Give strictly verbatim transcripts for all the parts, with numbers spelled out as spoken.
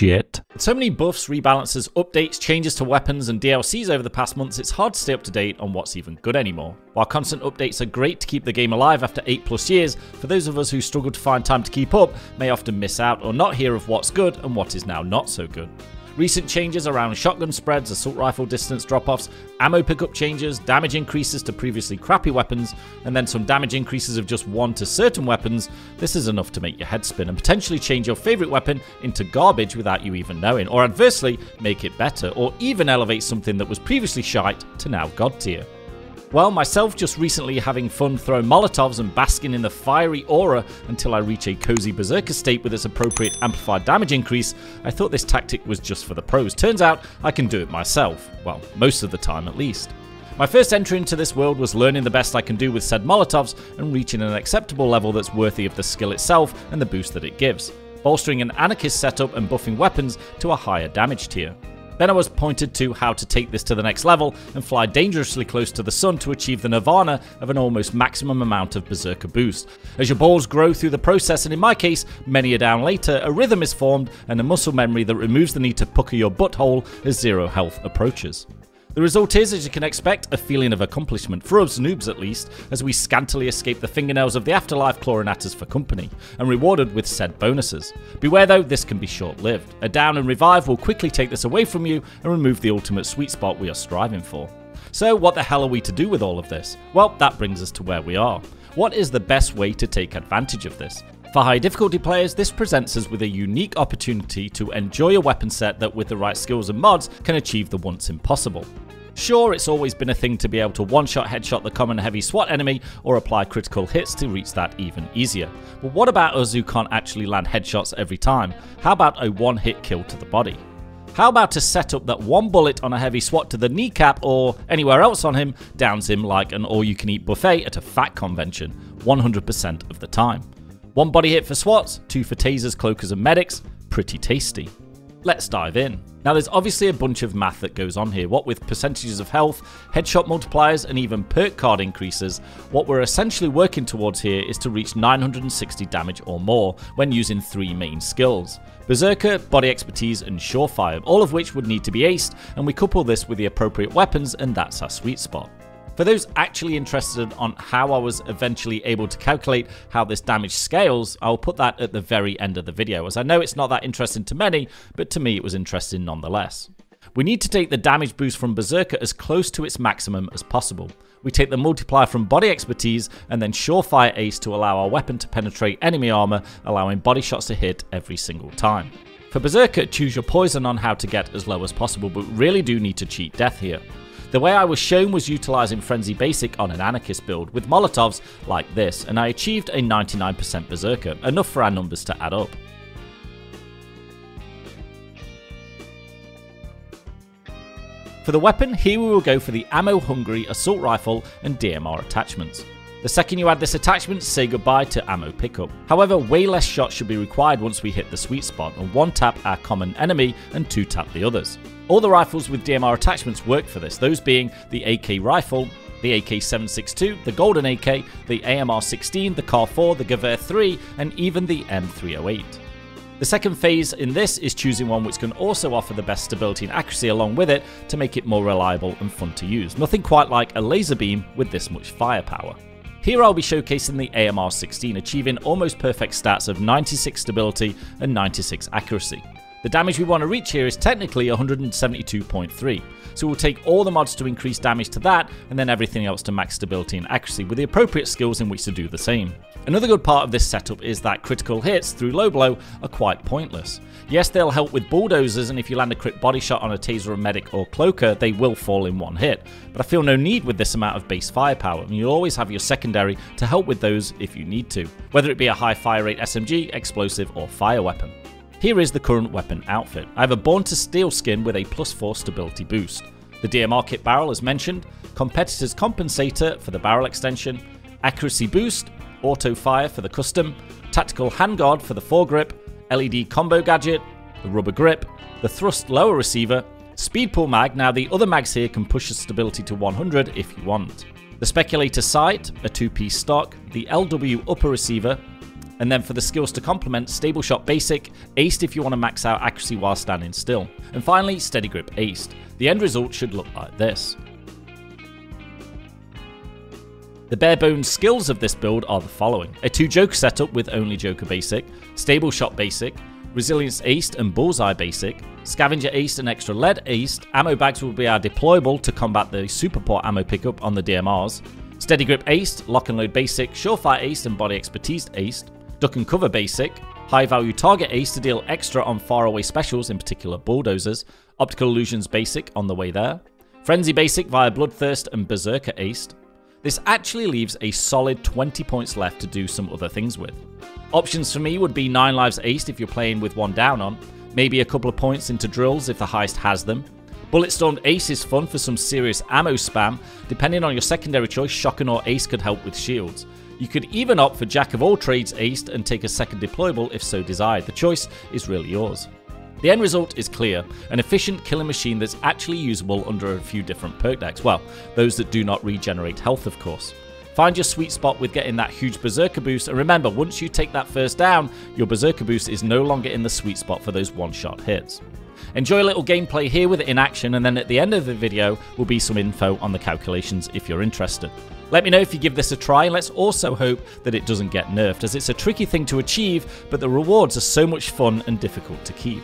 shit. With so many buffs, rebalances, updates, changes to weapons and D L Cs over the past months, it's hard to stay up to date on what's even good anymore. While constant updates are great to keep the game alive after eight plus years, for those of us who struggle to find time to keep up may often miss out or not hear of what's good and what is now not so good. Recent changes around shotgun spreads, assault rifle distance drop-offs, ammo pickup changes, damage increases to previously crappy weapons, and then some damage increases of just one to certain weapons, this is enough to make your head spin and potentially change your favourite weapon into garbage without you even knowing, or adversely make it better, or even elevate something that was previously shite to now god tier. Well, myself just recently having fun throwing Molotovs and basking in the fiery aura until I reach a cozy berserker state with its appropriate amplified damage increase, I thought this tactic was just for the pros. Turns out I can do it myself. Well, most of the time at least. My first entry into this world was learning the best I can do with said Molotovs and reaching an acceptable level that's worthy of the skill itself and the boost that it gives, bolstering an anarchist setup and buffing weapons to a higher damage tier. Then I was pointed to how to take this to the next level and fly dangerously close to the sun to achieve the nirvana of an almost maximum amount of berserker boost. As your balls grow through the process, and in my case, many a down later, a rhythm is formed and a muscle memory that removes the need to pucker your butthole as zero health approaches. The result is, as you can expect, a feeling of accomplishment, for us noobs at least, as we scantily escape the fingernails of the afterlife clawing at us for company, and rewarded with said bonuses. Beware though, this can be short-lived. A down and revive will quickly take this away from you and remove the ultimate sweet spot we are striving for. So what the hell are we to do with all of this? Well, that brings us to where we are. What is the best way to take advantage of this? For high difficulty players, this presents us with a unique opportunity to enjoy a weapon set that with the right skills and mods can achieve the once impossible. Sure, it's always been a thing to be able to one-shot headshot the common heavy SWAT enemy or apply critical hits to reach that even easier. But what about us who can't actually land headshots every time? How about a one-hit kill to the body? How about a setup that one bullet on a heavy SWAT to the kneecap or anywhere else on him downs him like an all-you-can-eat buffet at a fat convention one hundred percent of the time? One body hit for SWATs, two for tasers, cloakers and medics, pretty tasty. Let's dive in. Now there's obviously a bunch of math that goes on here, what with percentages of health, headshot multipliers and even perk card increases. What we're essentially working towards here is to reach nine hundred sixty damage or more when using three main skills: Berserker, Body Expertise and Surefire, all of which would need to be aced, and we couple this with the appropriate weapons and that's our sweet spot. For those actually interested on how I was eventually able to calculate how this damage scales, I'll put that at the very end of the video, as I know it's not that interesting to many, but to me it was interesting nonetheless. We need to take the damage boost from Berserker as close to its maximum as possible. We take the multiplier from Body Expertise and then Surefire Ace to allow our weapon to penetrate enemy armor, allowing body shots to hit every single time. For Berserker, choose your poison on how to get as low as possible, but really do need to cheat death here. The way I was shown was utilising Frenzy Basic on an anarchist build with Molotovs like this, and I achieved a ninety-nine percent Berserker, enough for our numbers to add up. For the weapon, here we will go for the ammo hungry assault rifle and D M R attachments. The second you add this attachment, say goodbye to ammo pickup. However, way less shots should be required once we hit the sweet spot and one tap our common enemy and two tap the others. All the rifles with D M R attachments work for this, those being the A K rifle, the A K seven sixty-two, the Golden A K, the A M R sixteen, the Kar four, the Gewehr three and even the M three oh eight. The second phase in this is choosing one which can also offer the best stability and accuracy along with it to make it more reliable and fun to use. Nothing quite like a laser beam with this much firepower. Here I'll be showcasing the A M R sixteen, achieving almost perfect stats of ninety-six stability and ninety-six accuracy. The damage we want to reach here is technically one hundred seventy-two point three, so we'll take all the mods to increase damage to that and then everything else to max stability and accuracy with the appropriate skills in which to do the same. Another good part of this setup is that critical hits through low blow are quite pointless. Yes, they'll help with bulldozers, and if you land a crit body shot on a taser, a medic or cloaker, they will fall in one hit, but I feel no need with this amount of base firepower, and you'll always have your secondary to help with those if you need to, whether it be a high fire rate S M G, explosive or fire weapon. Here is the current weapon outfit. I have a Born to Steel skin with a plus four stability boost, the D M R kit barrel as mentioned, competitor's compensator for the barrel extension, accuracy boost, auto fire for the custom, tactical handguard for the foregrip, L E D combo gadget, the rubber grip, the thrust lower receiver, speed pull mag. Now the other mags here can push the stability to one hundred if you want. The speculator sight, a two-piece stock, the L W upper receiver, and then for the skills to complement, stable shot basic, aced if you want to max out accuracy while standing still, and finally steady grip aced. The end result should look like this. The bare bones skills of this build are the following: a two Joker setup with only Joker basic, stable shot basic, resilience aced and bullseye basic, scavenger aced and extra lead aced. Ammo bags will be our deployable to combat the super poor ammo pickup on the D M Rs. Steady grip aced, lock and load basic, surefire aced and body expertise aced, duck and cover basic, high value target aced to deal extra on faraway specials, in particular bulldozers, optical illusions basic on the way there, frenzy basic via bloodthirst and berserker aced. This actually leaves a solid twenty points left to do some other things with. Options for me would be nine lives aced if you're playing with one down on, maybe a couple of points into drills if the heist has them. Bulletstorm ace is fun for some serious ammo spam. Depending on your secondary choice, shotgun or ace could help with shields. You could even opt for jack of all trades aced and take a second deployable if so desired. The choice is really yours. The end result is clear, an efficient killing machine that's actually usable under a few different perk decks, well, those that do not regenerate health of course. Find your sweet spot with getting that huge berserker boost, and remember, once you take that first down, your berserker boost is no longer in the sweet spot for those one shot hits. Enjoy a little gameplay here with it in action, and then at the end of the video will be some info on the calculations if you're interested. Let me know if you give this a try, and let's also hope that it doesn't get nerfed, as it's a tricky thing to achieve, but the rewards are so much fun and difficult to keep.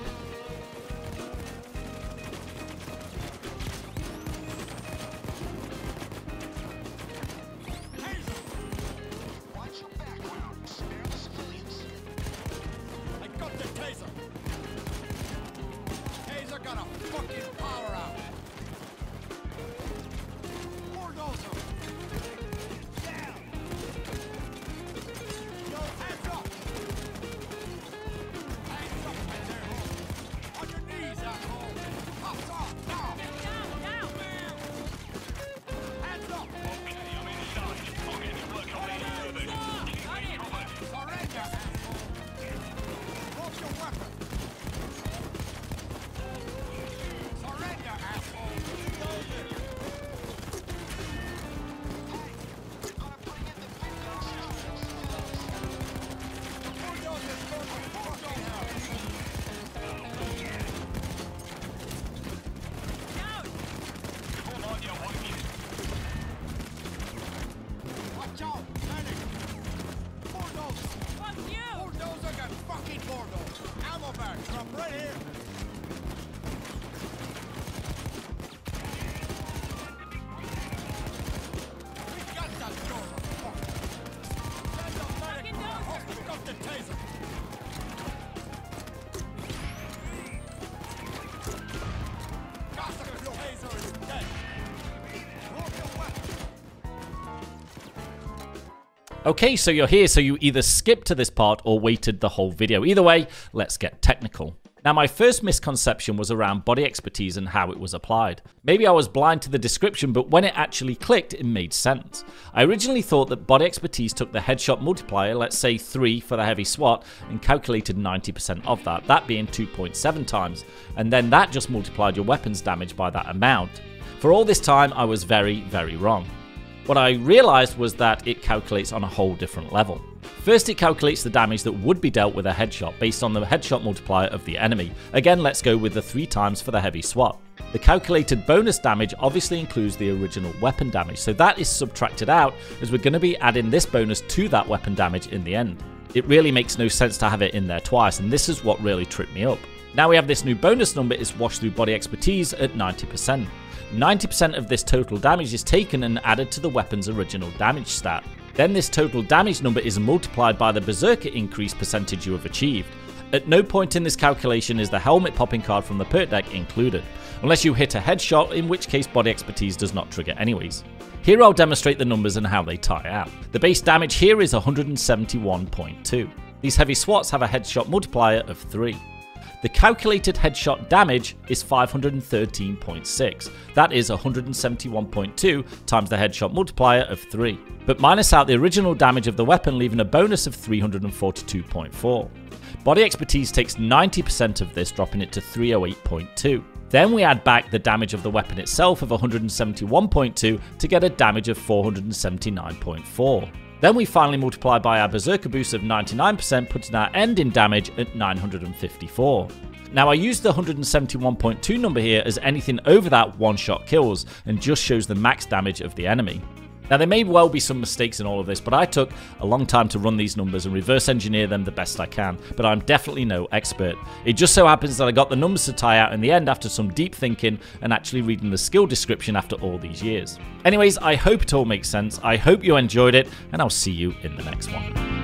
Okay, so you're here, so you either skipped to this part or waited the whole video. Either way, let's get technical. Now, my first misconception was around body expertise and how it was applied. Maybe I was blind to the description, but when it actually clicked, it made sense. I originally thought that body expertise took the headshot multiplier, let's say three for the heavy SWAT, and calculated ninety percent of that, that being two point seven times, and then that just multiplied your weapons damage by that amount. For all this time, I was very, very wrong. What I realized was that it calculates on a whole different level. First, it calculates the damage that would be dealt with a headshot based on the headshot multiplier of the enemy. Again, let's go with the three times for the heavy SWAT. The calculated bonus damage obviously includes the original weapon damage, so that is subtracted out as we're going to be adding this bonus to that weapon damage in the end. It really makes no sense to have it in there twice, and this is what really tripped me up. Now we have this new bonus number is washed through body expertise at ninety percent. ninety percent of this total damage is taken and added to the weapon's original damage stat. Then this total damage number is multiplied by the berserker increase percentage you have achieved. At no point in this calculation is the helmet popping card from the perk deck included, unless you hit a headshot, in which case body expertise does not trigger anyways. Here I'll demonstrate the numbers and how they tie out. The base damage here is one hundred seventy-one point two. These heavy SWATs have a headshot multiplier of three. The calculated headshot damage is five hundred thirteen point six, that is one hundred seventy-one point two times the headshot multiplier of three, but minus out the original damage of the weapon, leaving a bonus of three hundred forty-two point four. Body expertise takes ninety percent of this, dropping it to three hundred eight point two. Then we add back the damage of the weapon itself of one hundred seventy-one point two to get a damage of four hundred seventy-nine point four. Then we finally multiply by our Berserker boost of ninety-nine percent, putting our end in damage at nine hundred fifty-four. Now I used the one seventy-one point two number here as anything over that one-shot kills and just shows the max damage of the enemy. Now there may well be some mistakes in all of this, but I took a long time to run these numbers and reverse engineer them the best I can, but I'm definitely no expert. It just so happens that I got the numbers to tie out in the end after some deep thinking and actually reading the skill description after all these years. Anyways, I hope it all makes sense, I hope you enjoyed it, and I'll see you in the next one.